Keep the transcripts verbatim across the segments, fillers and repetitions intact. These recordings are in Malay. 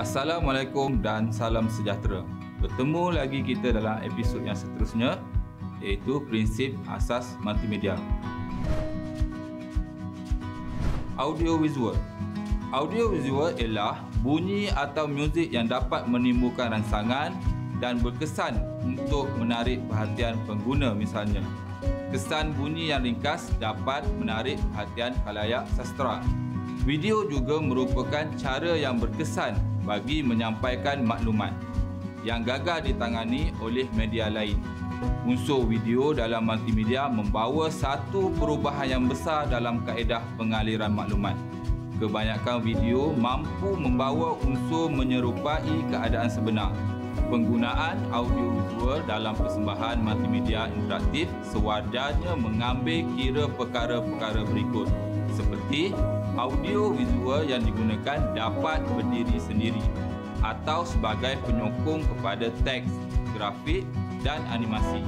Assalamualaikum dan salam sejahtera. Bertemu lagi kita dalam episod yang seterusnya, iaitu prinsip asas multimedia. Audiovisual. Audiovisual ialah bunyi atau muzik yang dapat menimbulkan rangsangan dan berkesan untuk menarik perhatian pengguna. Misalnya, kesan bunyi yang ringkas dapat menarik perhatian khalayak sastera. Video juga merupakan cara yang berkesan bagi menyampaikan maklumat yang gagal ditangani oleh media lain. Unsur video dalam multimedia membawa satu perubahan yang besar dalam kaedah pengaliran maklumat. Kebanyakan video mampu membawa unsur menyerupai keadaan sebenar. Penggunaan audiovisual dalam persembahan multimedia interaktif sewajarnya mengambil kira perkara-perkara berikut, seperti audiovisual yang digunakan dapat berdiri sendiri atau sebagai penyokong kepada teks, grafik dan animasi.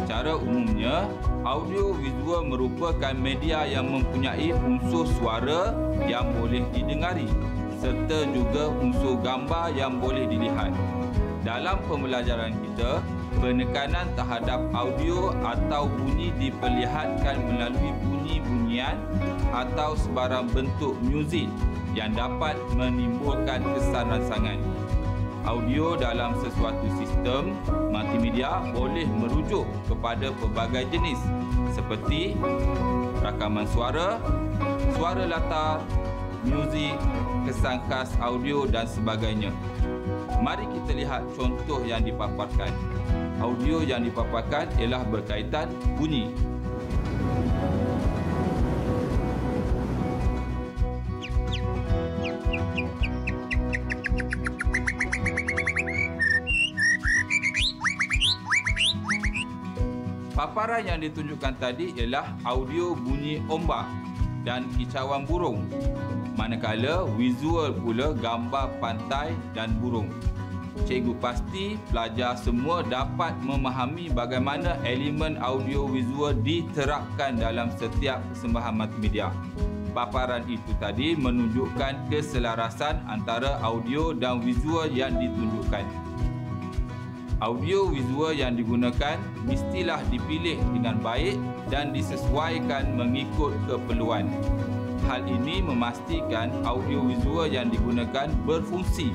Secara umumnya, audiovisual merupakan media yang mempunyai unsur suara yang boleh didengari serta juga unsur gambar yang boleh dilihat. Dalam pembelajaran kita, penekanan terhadap audio atau bunyi diperlihatkan melalui bunyi-bunyian atau sebarang bentuk muzik yang dapat menimbulkan kesan rangsangan. Audio dalam sesuatu sistem multimedia boleh merujuk kepada pelbagai jenis seperti rakaman suara, suara latar, muzik, kesan khas audio dan sebagainya. Mari kita lihat contoh yang dipaparkan. Audio yang dipaparkan ialah berkaitan bunyi. Paparan yang ditunjukkan tadi ialah audio bunyi ombak dan kicauan burung. Manakala visual pula gambar pantai dan burung. Cikgu pasti pelajar semua dapat memahami bagaimana elemen audiovisual diterapkan dalam setiap persembahan multimedia. Paparan itu tadi menunjukkan keselarasan antara audio dan visual yang ditunjukkan. Audiovisual yang digunakan mestilah dipilih dengan baik dan disesuaikan mengikut keperluan. Hal ini memastikan audiovisual yang digunakan berfungsi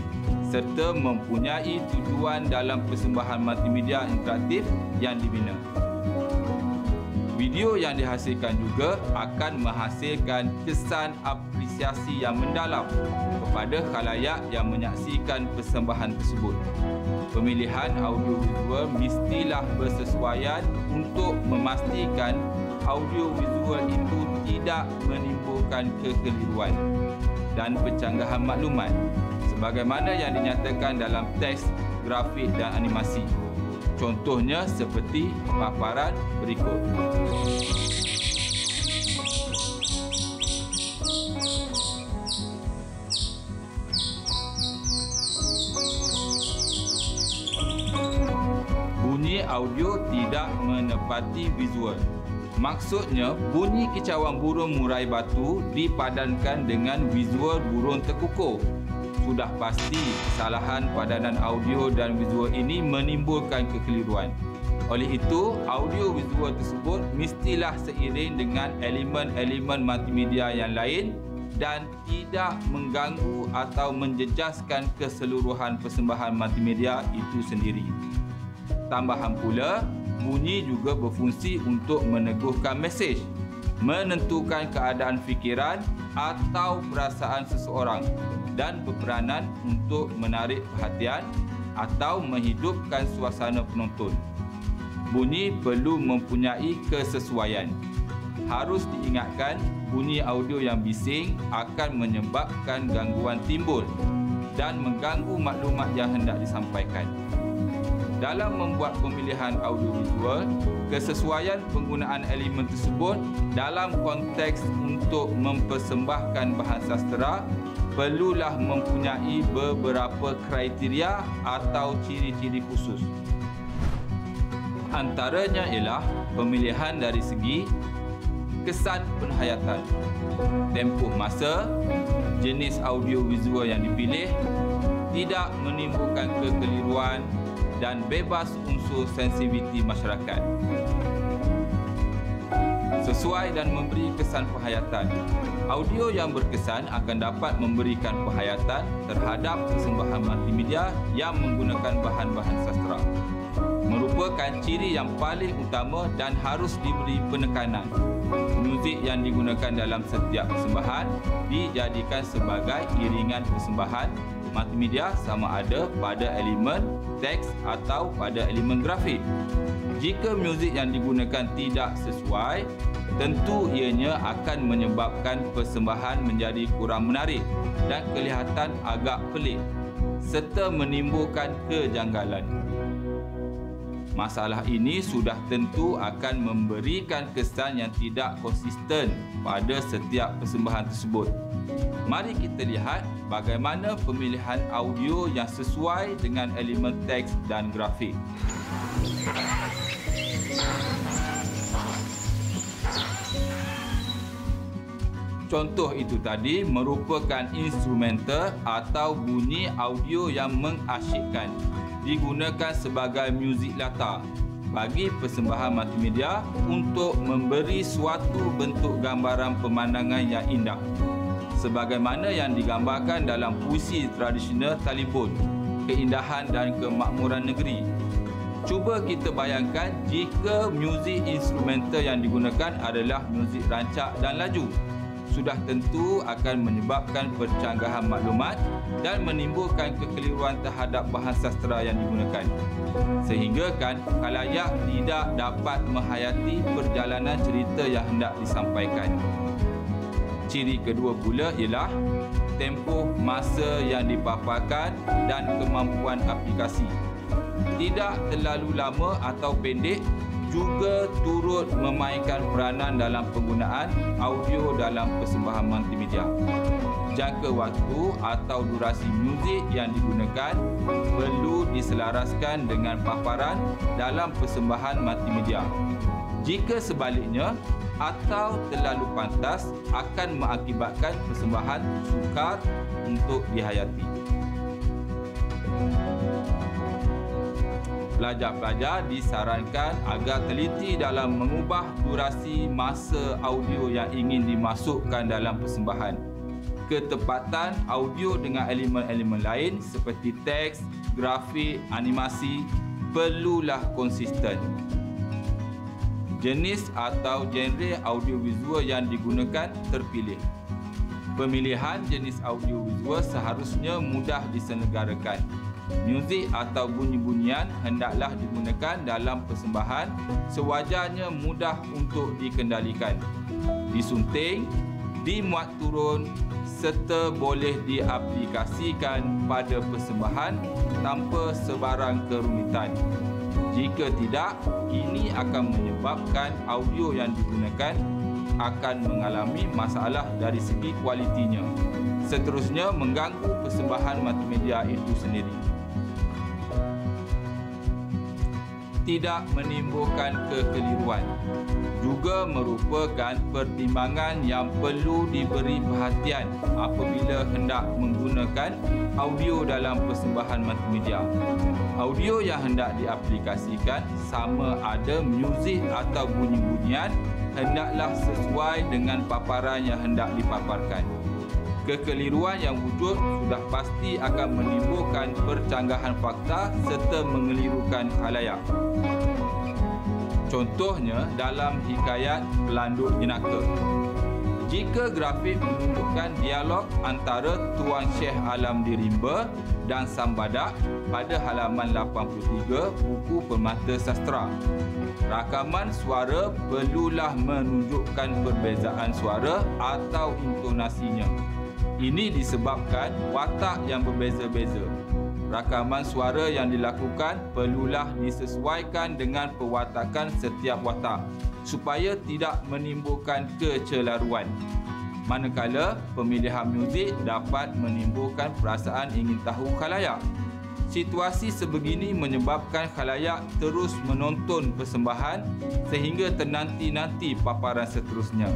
serta mempunyai tujuan dalam persembahan multimedia interaktif yang dibina. Video yang dihasilkan juga akan menghasilkan kesan apresiasi yang mendalam kepada khalayak yang menyaksikan persembahan tersebut. Pemilihan audiovisual mestilah bersesuaian untuk memastikan audiovisual itu tidak menimbulkan kekeliruan dan pencanggahan maklumat sebagaimana yang dinyatakan dalam teks, grafik dan animasi. Contohnya seperti paparan berikut. Bunyi audio tidak menepati visual. Maksudnya, bunyi kicauan burung murai batu dipadankan dengan visual burung terkukur. Sudah pasti kesalahan padanan audio dan visual ini menimbulkan kekeliruan. Oleh itu, audio visual tersebut mestilah seiring dengan elemen-elemen multimedia yang lain dan tidak mengganggu atau menjejaskan keseluruhan persembahan multimedia itu sendiri. Tambahan pula, bunyi juga berfungsi untuk meneguhkan mesej, menentukan keadaan fikiran atau perasaan seseorang dan berperanan untuk menarik perhatian atau menghidupkan suasana penonton. Bunyi perlu mempunyai kesesuaian. Harus diingatkan, bunyi audio yang bising akan menyebabkan gangguan timbul dan mengganggu maklumat yang hendak disampaikan. Dalam membuat pemilihan audiovisual, kesesuaian penggunaan elemen tersebut dalam konteks untuk mempersembahkan bahan sastera perlulah mempunyai beberapa kriteria atau ciri-ciri khusus. Antaranya ialah pemilihan dari segi kesan penghayatan, tempoh masa, jenis audiovisual yang dipilih, tidak menimbulkan kekeliruan dan bebas unsur sensitiviti masyarakat, sesuai dan memberi kesan penghayatan. Audio yang berkesan akan dapat memberikan penghayatan terhadap persembahan multimedia yang menggunakan bahan-bahan sastera. Merupakan ciri yang paling utama dan harus diberi penekanan. Muzik yang digunakan dalam setiap persembahan dijadikan sebagai iringan persembahan multimedia sama ada pada elemen teks atau pada elemen grafik. Jika muzik yang digunakan tidak sesuai, tentu ianya akan menyebabkan persembahan menjadi kurang menarik dan kelihatan agak pelik serta menimbulkan kejanggalan. Masalah ini sudah tentu akan memberikan kesan yang tidak konsisten pada setiap persembahan tersebut. Mari kita lihat bagaimana pemilihan audio yang sesuai dengan elemen teks dan grafik. Contoh itu tadi merupakan instrumental atau bunyi audio yang mengasyikkan, digunakan sebagai muzik latar bagi persembahan multimedia untuk memberi suatu bentuk gambaran pemandangan yang indah, sebagaimana yang digambarkan dalam puisi tradisional Talibun, Keindahan dan Kemakmuran Negeri. Cuba kita bayangkan jika muzik instrumental yang digunakan adalah muzik rancak dan laju. Sudah tentu akan menyebabkan percanggahan maklumat dan menimbulkan kekeliruan terhadap bahan sastera yang digunakan. Sehingga kan khalayak tidak dapat menghayati perjalanan cerita yang hendak disampaikan. Ciri kedua pula ialah tempoh masa yang dipaparkan dan kemampuan aplikasi. Tidak terlalu lama atau pendek juga turut memainkan peranan dalam penggunaan audio dalam persembahan multimedia. Jangka waktu atau durasi muzik yang digunakan perlu diselaraskan dengan paparan dalam persembahan multimedia. Jika sebaliknya atau terlalu pantas akan mengakibatkan persembahan sukar untuk dihayati. Pelajar-pelajar disarankan agar teliti dalam mengubah durasi masa audio yang ingin dimasukkan dalam persembahan. Ketepatan audio dengan elemen-elemen lain seperti teks, grafik, animasi perlulah konsisten. Jenis atau genre audiovisual yang digunakan terpilih. Pemilihan jenis audiovisual seharusnya mudah diselenggarakan. Muzik atau bunyi-bunyian hendaklah digunakan dalam persembahan sewajarnya mudah untuk dikendalikan, disunting, dimuat turun serta boleh diaplikasikan pada persembahan tanpa sebarang kerumitan. Jika tidak, ini akan menyebabkan audio yang digunakan akan mengalami masalah dari segi kualitinya. Seterusnya, mengganggu persembahan multimedia itu sendiri. Tidak menimbulkan kekeliruan juga merupakan pertimbangan yang perlu diberi perhatian apabila hendak menggunakan audio dalam persembahan multimedia. Audio yang hendak diaplikasikan sama ada muzik atau bunyi-bunyian hendaklah sesuai dengan paparan yang hendak dipaparkan. Kekeliruan yang wujud sudah pasti akan menimbulkan percanggahan fakta serta mengelirukan khalayak. Contohnya dalam hikayat Pelanduk Jenaka. Jika grafik menunjukkan dialog antara Tuan Syekh Alamdin Rimba dan Sambadak pada halaman lapan puluh tiga buku Permata Sastera. Rakaman suara perlulah menunjukkan perbezaan suara atau intonasinya. Ini disebabkan watak yang berbeza-beza. Rakaman suara yang dilakukan perlulah disesuaikan dengan pewatakan setiap watak supaya tidak menimbulkan kecelaruan. Manakala pemilihan muzik dapat menimbulkan perasaan ingin tahu khalayak. Situasi sebegini menyebabkan khalayak terus menonton persembahan sehingga ternanti-nanti paparan seterusnya.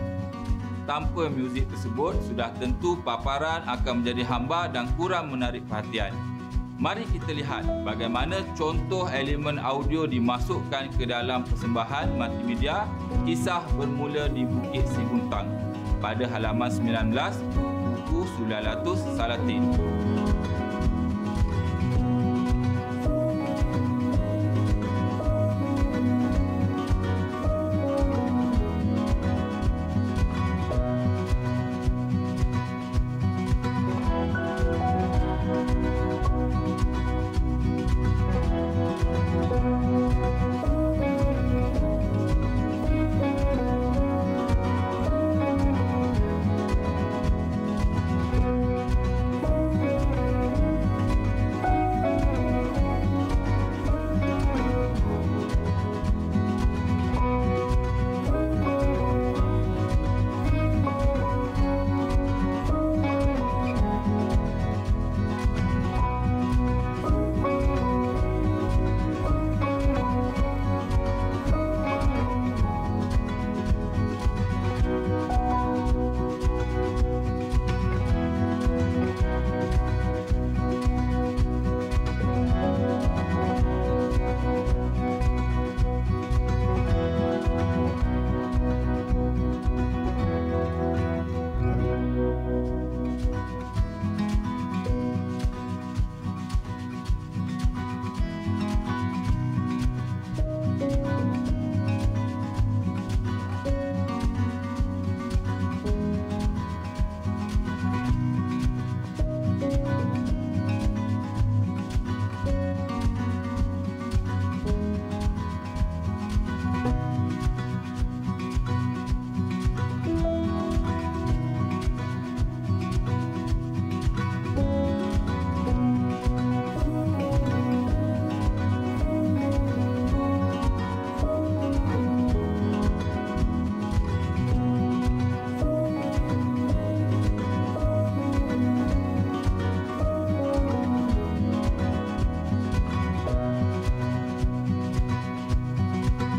Tanpa muzik tersebut, sudah tentu paparan akan menjadi hamba dan kurang menarik perhatian. Mari kita lihat bagaimana contoh elemen audio dimasukkan ke dalam persembahan multimedia Kisah Bermula di Bukit Siguntang pada halaman sembilan belas buku Sulalatus Salatin.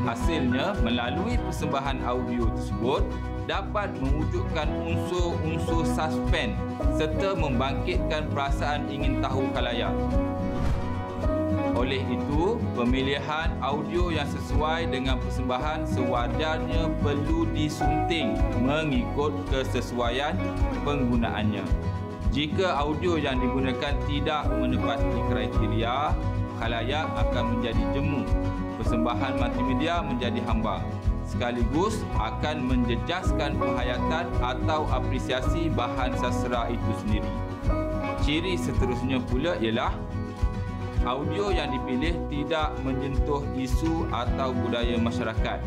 Hasilnya, melalui persembahan audio tersebut dapat mewujudkan unsur-unsur suspens serta membangkitkan perasaan ingin tahu khalayak. Oleh itu, pemilihan audio yang sesuai dengan persembahan sewajarnya perlu disunting mengikut kesesuaian penggunaannya. Jika audio yang digunakan tidak menepati kriteria, khalayak akan menjadi jemu. Persembahan multimedia menjadi hamba, sekaligus akan menjejaskan penghayatan atau apresiasi bahan sastra itu sendiri. Ciri seterusnya pula ialah audio yang dipilih tidak menyentuh isu atau budaya masyarakat.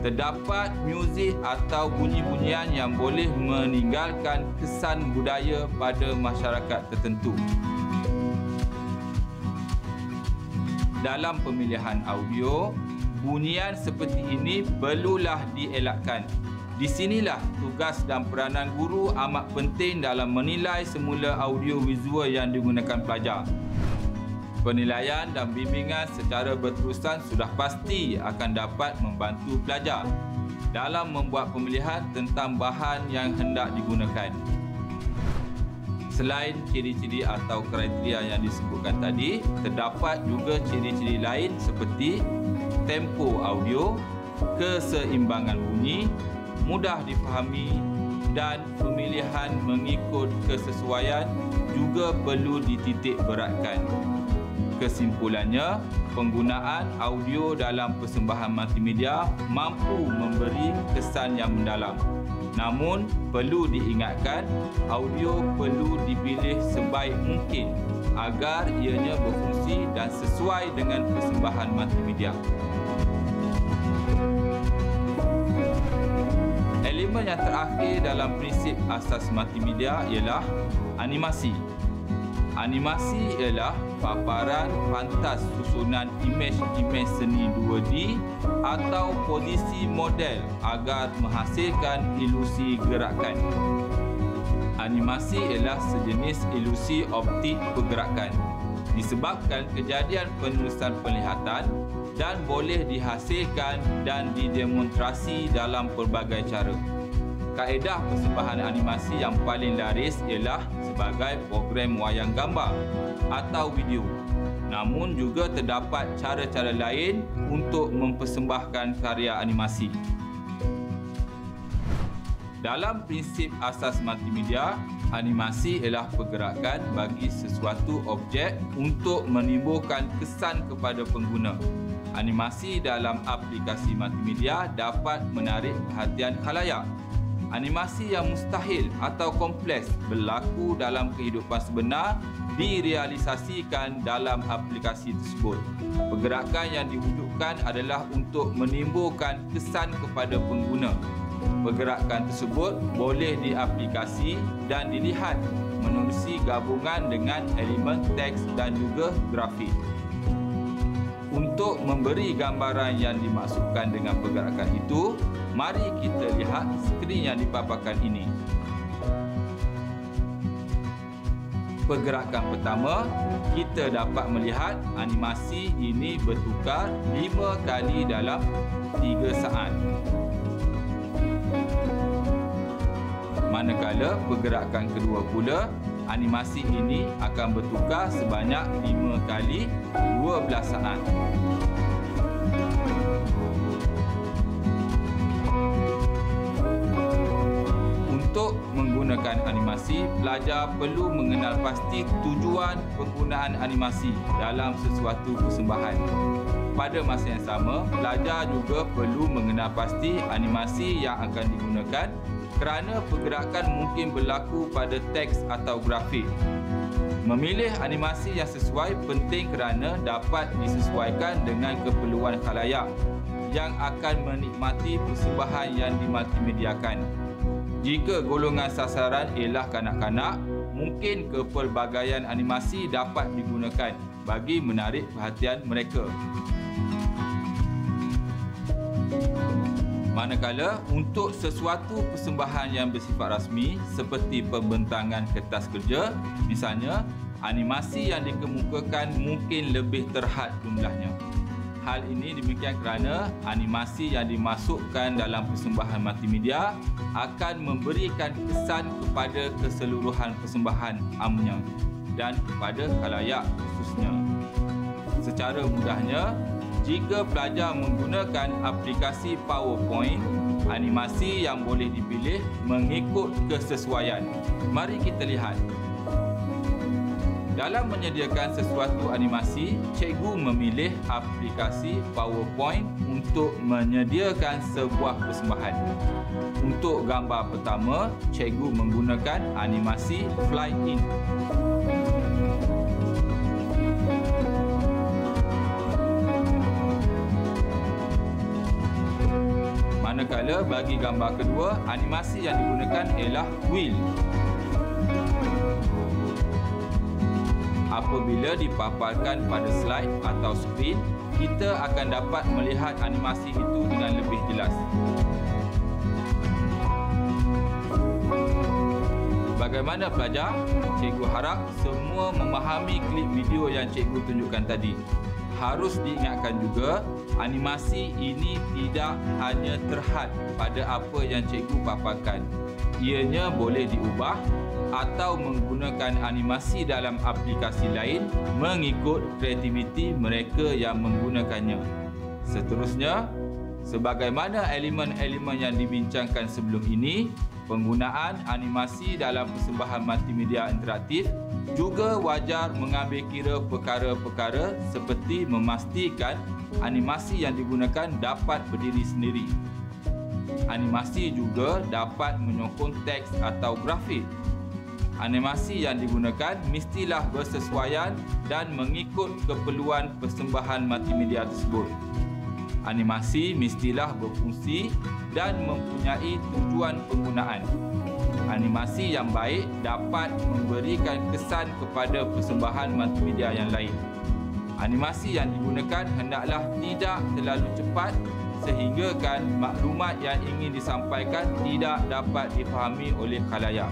Terdapat muzik atau bunyi-bunyian yang boleh meninggalkan kesan budaya pada masyarakat tertentu. Dalam pemilihan audio, bunyian seperti ini perlulah dielakkan. Di sinilah tugas dan peranan guru amat penting dalam menilai semula audio visual yang digunakan pelajar. Penilaian dan bimbingan secara berterusan sudah pasti akan dapat membantu pelajar dalam membuat pemilihan tentang bahan yang hendak digunakan. Selain ciri-ciri atau kriteria yang disebutkan tadi, terdapat juga ciri-ciri lain seperti tempo audio, keseimbangan bunyi, mudah difahami dan pemilihan mengikut kesesuaian juga perlu dititik beratkan. Kesimpulannya, penggunaan audio dalam persembahan multimedia mampu memberi kesan yang mendalam. Namun, perlu diingatkan, audio perlu dipilih sebaik mungkin agar ianya berfungsi dan sesuai dengan persembahan multimedia. Elemen yang terakhir dalam prinsip asas multimedia ialah animasi. Animasi ialah paparan pantas susunan imej-imej seni dua D atau posisi model agar menghasilkan ilusi gerakan. Animasi ialah sejenis ilusi optik pergerakan disebabkan kejadian penerusan penglihatan dan boleh dihasilkan dan didemonstrasi dalam pelbagai cara. Kaedah persembahan animasi yang paling laris ialah sebagai program wayang gambar atau video. Namun juga terdapat cara-cara lain untuk mempersembahkan karya animasi. Dalam prinsip asas multimedia, animasi ialah pergerakan bagi sesuatu objek untuk menimbulkan kesan kepada pengguna. Animasi dalam aplikasi multimedia dapat menarik perhatian khalayak. Animasi yang mustahil atau kompleks berlaku dalam kehidupan sebenar direalisasikan dalam aplikasi tersebut. Pergerakan yang diwujudkan adalah untuk menimbulkan kesan kepada pengguna. Pergerakan tersebut boleh diaplikasi dan dilihat menerusi gabungan dengan elemen teks dan juga grafik. Untuk memberi gambaran yang dimaksudkan dengan pergerakan itu, mari kita lihat skrin yang dipaparkan ini. Pergerakan pertama, kita dapat melihat animasi ini bertukar lima kali dalam tiga saat. Manakala pergerakan kedua pula, animasi ini akan bertukar sebanyak lima kali dua belas saat. Untuk menggunakan animasi, pelajar perlu mengenal pasti tujuan penggunaan animasi dalam sesuatu persembahan. Pada masa yang sama, pelajar juga perlu mengenal pasti animasi yang akan digunakan kerana pergerakan mungkin berlaku pada teks atau grafik. Memilih animasi yang sesuai penting kerana dapat disesuaikan dengan keperluan khalayak yang akan menikmati persembahan yang dimultimediakan. Jika golongan sasaran ialah kanak-kanak, mungkin kepelbagaian animasi dapat digunakan bagi menarik perhatian mereka. Manakala, untuk sesuatu persembahan yang bersifat rasmi seperti pembentangan kertas kerja, misalnya, animasi yang dikemukakan mungkin lebih terhad jumlahnya. Hal ini demikian kerana animasi yang dimasukkan dalam persembahan multimedia akan memberikan kesan kepada keseluruhan persembahan amnya dan kepada khalayak khususnya. Secara mudahnya, jika pelajar menggunakan aplikasi PowerPoint, animasi yang boleh dipilih mengikut kesesuaian. Mari kita lihat. Dalam menyediakan sesuatu animasi, cikgu memilih aplikasi PowerPoint untuk menyediakan sebuah persembahan. Untuk gambar pertama, cikgu menggunakan animasi Fly In. Manakala bagi gambar kedua, animasi yang digunakan ialah wheel. Apabila dipaparkan pada slide atau skrin, kita akan dapat melihat animasi itu dengan lebih jelas. Bagaimana pelajar? Cikgu harap semua memahami klip video yang cikgu tunjukkan tadi. Harus diingatkan juga, animasi ini tidak hanya terhad pada apa yang cikgu paparkan. Ianya boleh diubah atau menggunakan animasi dalam aplikasi lain mengikut kreativiti mereka yang menggunakannya. Seterusnya, sebagaimana elemen-elemen yang dibincangkan sebelum ini, penggunaan animasi dalam persembahan multimedia interaktif juga wajar mengambil kira perkara-perkara seperti memastikan animasi yang digunakan dapat berdiri sendiri. Animasi juga dapat menyokong teks atau grafik. Animasi yang digunakan mestilah bersesuaian dan mengikut keperluan persembahan multimedia tersebut. Animasi mestilah berfungsi dan mempunyai tujuan penggunaan. Animasi yang baik dapat memberikan kesan kepada persembahan multimedia yang lain. Animasi yang digunakan hendaklah tidak terlalu cepat sehinggakan maklumat yang ingin disampaikan tidak dapat dipahami oleh khalayak.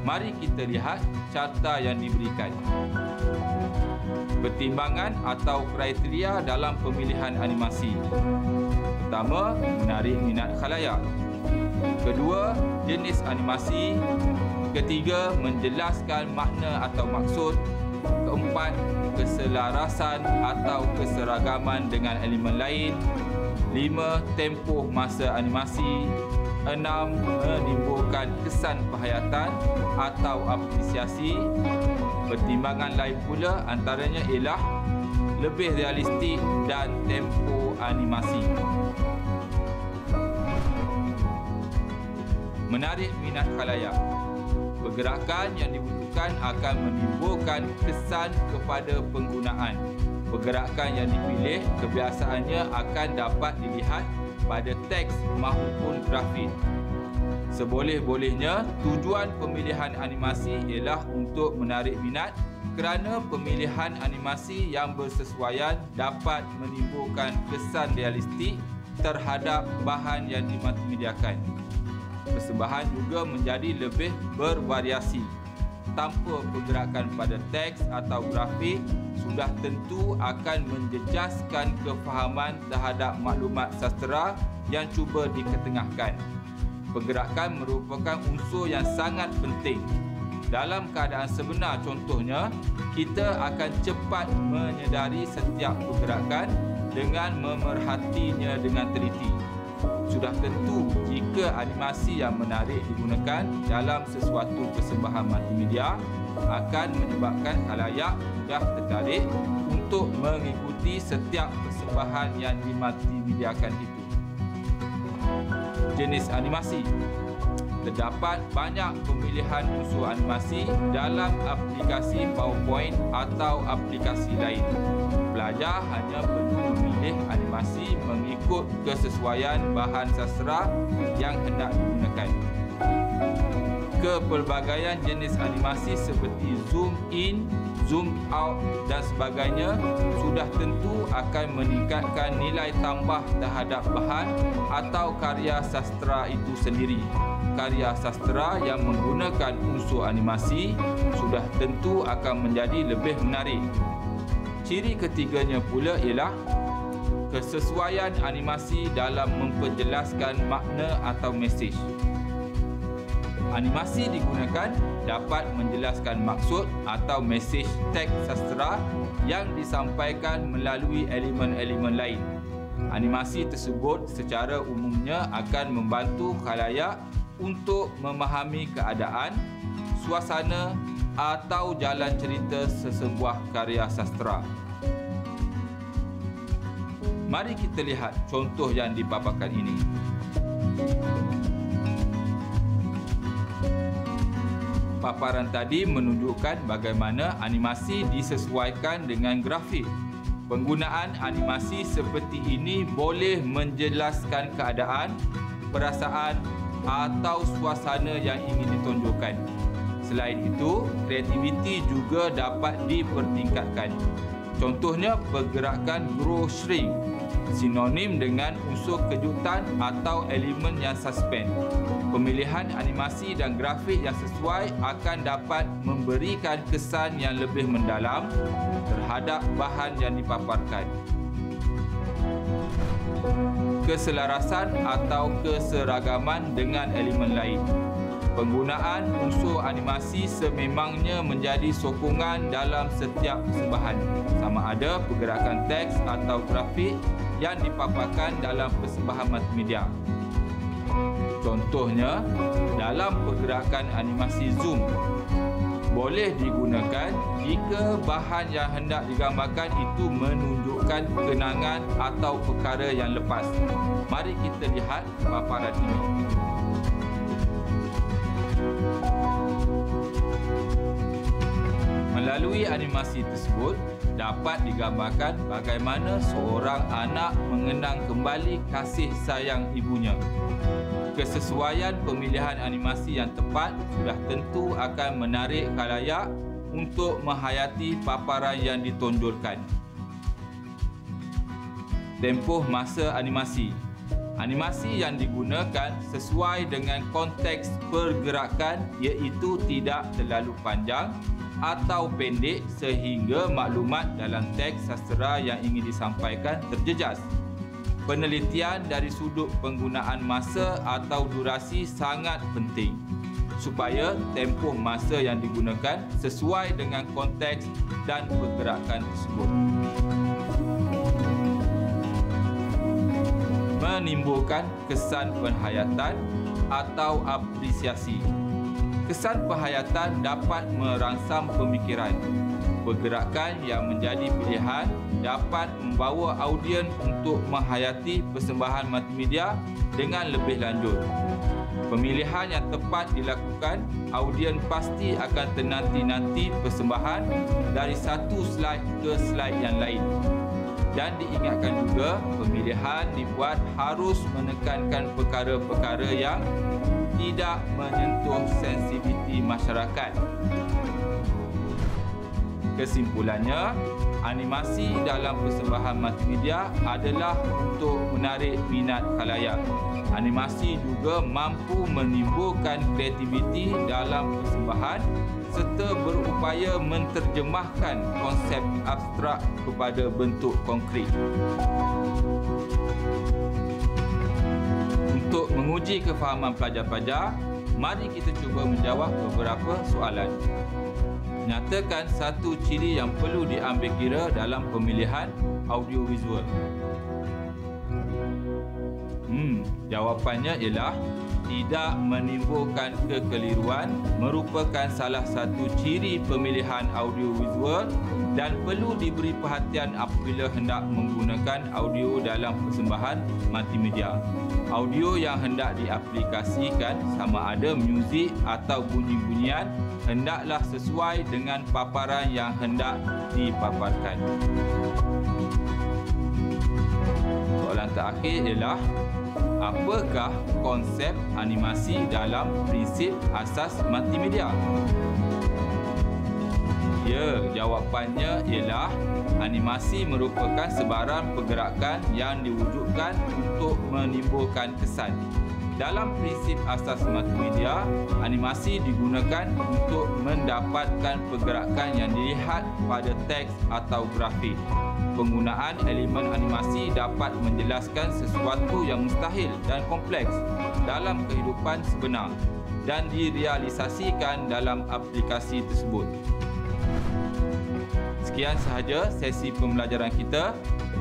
Mari kita lihat carta yang diberikan. Pertimbangan atau kriteria dalam pemilihan animasi. Pertama, menarik minat khalayak. kedua, jenis animasi, ketiga, menjelaskan makna atau maksud, keempat, keselarasan atau keseragaman dengan elemen lain, lima, tempoh masa animasi, enam, menimbulkan kesan penghayatan atau apresiasi. Pertimbangan lain pula antaranya ialah lebih realistik dan tempo animasi. Menarik minat khalayak. Pergerakan yang dibutuhkan akan menimbulkan kesan kepada penggunaan. Pergerakan yang dipilih kebiasaannya akan dapat dilihat pada teks maupun grafik. Seboleh-bolehnya, tujuan pemilihan animasi ialah untuk menarik minat kerana pemilihan animasi yang bersesuaian dapat menimbulkan kesan realistik terhadap bahan yang dimediakan. Persembahan juga menjadi lebih bervariasi. Tanpa pergerakan pada teks atau grafik, sudah tentu akan menjejaskan kefahaman terhadap maklumat sastera yang cuba diketengahkan. Pergerakan merupakan unsur yang sangat penting. Dalam keadaan sebenar contohnya, kita akan cepat menyedari setiap pergerakan dengan memerhatinya dengan teliti. Sudah tentu jika animasi yang menarik digunakan dalam sesuatu persembahan multimedia akan menyebabkan khalayak mudah tertarik untuk mengikuti setiap persembahan yang dimultimediakan itu. Jenis animasi. Terdapat banyak pemilihan unsur animasi dalam aplikasi PowerPoint atau aplikasi lain. Pelajar hanya perlu memilih animasi mengikut kesesuaian bahan sastera yang hendak digunakan. Kepelbagaian jenis animasi seperti zoom in, zoom out dan sebagainya sudah tentu akan meningkatkan nilai tambah terhadap bahan atau karya sastera itu sendiri. Karya sastera yang menggunakan unsur animasi sudah tentu akan menjadi lebih menarik. Ciri ketiganya pula ialah kesesuaian animasi dalam memperjelaskan makna atau mesej. Animasi digunakan dapat menjelaskan maksud atau mesej teks sastera yang disampaikan melalui elemen-elemen lain. Animasi tersebut secara umumnya akan membantu khalayak untuk memahami keadaan, suasana atau jalan cerita sesebuah karya sastera. Mari kita lihat contoh yang dipaparkan ini. Paparan tadi menunjukkan bagaimana animasi disesuaikan dengan grafik. Penggunaan animasi seperti ini boleh menjelaskan keadaan, perasaan atau suasana yang ingin ditonjolkan. Selain itu, kreativiti juga dapat dipertingkatkan. Contohnya pergerakan grow shrink, sinonim dengan unsur kejutan atau elemen yang suspend. Pemilihan animasi dan grafik yang sesuai akan dapat memberikan kesan yang lebih mendalam terhadap bahan yang dipaparkan. Keselarasan atau keseragaman dengan elemen lain. Penggunaan unsur animasi sememangnya menjadi sokongan dalam setiap persembahan. Sama ada pergerakan teks atau grafik yang dipaparkan dalam persembahan multimedia. Contohnya, dalam pergerakan animasi zoom, boleh digunakan jika bahan yang hendak digambarkan itu menunjukkan kenangan atau perkara yang lepas. Mari kita lihat paparan ini. Melalui animasi tersebut, dapat digambarkan bagaimana seorang anak mengenang kembali kasih sayang ibunya. Kesesuaian pemilihan animasi yang tepat sudah tentu akan menarik khalayak untuk menghayati paparan yang ditonjolkan. Tempoh masa animasi. Animasi yang digunakan sesuai dengan konteks pergerakan iaitu tidak terlalu panjang atau pendek sehingga maklumat dalam teks sastera yang ingin disampaikan terjejas. penelitian dari sudut penggunaan masa atau durasi sangat penting supaya tempoh masa yang digunakan sesuai dengan konteks dan pergerakan tersebut. Menimbulkan kesan penghayatan atau apresiasi. Kesan penghayatan dapat merangsang pemikiran. Pergerakan yang menjadi pilihan dapat membawa audiens untuk menghayati persembahan multimedia dengan lebih lanjut. Pemilihan yang tepat dilakukan, audiens pasti akan menanti-nanti persembahan dari satu slide ke slide yang lain. Dan diingatkan juga, pemilihan dibuat harus menekankan perkara-perkara yang tidak menyentuh sensitiviti masyarakat. Kesimpulannya, animasi dalam persembahan multimedia adalah untuk menarik minat khalayak. Animasi juga mampu menimbulkan kreativiti dalam persembahan serta berupaya menterjemahkan konsep abstrak kepada bentuk konkret. Untuk menguji kefahaman pelajar-pelajar, mari kita cuba menjawab beberapa soalan. Nyatakan satu ciri yang perlu diambil kira dalam pemilihan audio-visual. Hmm, jawapannya ialah tidak menimbulkan kekeliruan merupakan salah satu ciri pemilihan audio-visual dan perlu diberi perhatian apabila hendak menggunakan audio dalam persembahan multimedia. Audio yang hendak diaplikasikan sama ada muzik atau bunyi-bunyian hendaklah sesuai dengan paparan yang hendak dipaparkan. Soalan terakhir ialah apakah konsep animasi dalam prinsip asas multimedia? Ya, jawapannya ialah animasi merupakan sebarang pergerakan yang diwujudkan untuk menimbulkan kesan. Dalam prinsip asas multimedia, animasi digunakan untuk mendapatkan pergerakan yang dilihat pada teks atau grafik. Penggunaan elemen animasi dapat menjelaskan sesuatu yang mustahil dan kompleks dalam kehidupan sebenar dan direalisasikan dalam aplikasi tersebut. Sekian sahaja sesi pembelajaran kita.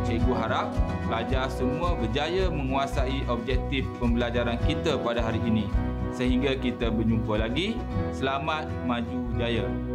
Cikgu harap pelajar semua berjaya menguasai objektif pembelajaran kita pada hari ini. Sehingga kita berjumpa lagi. Selamat maju jaya.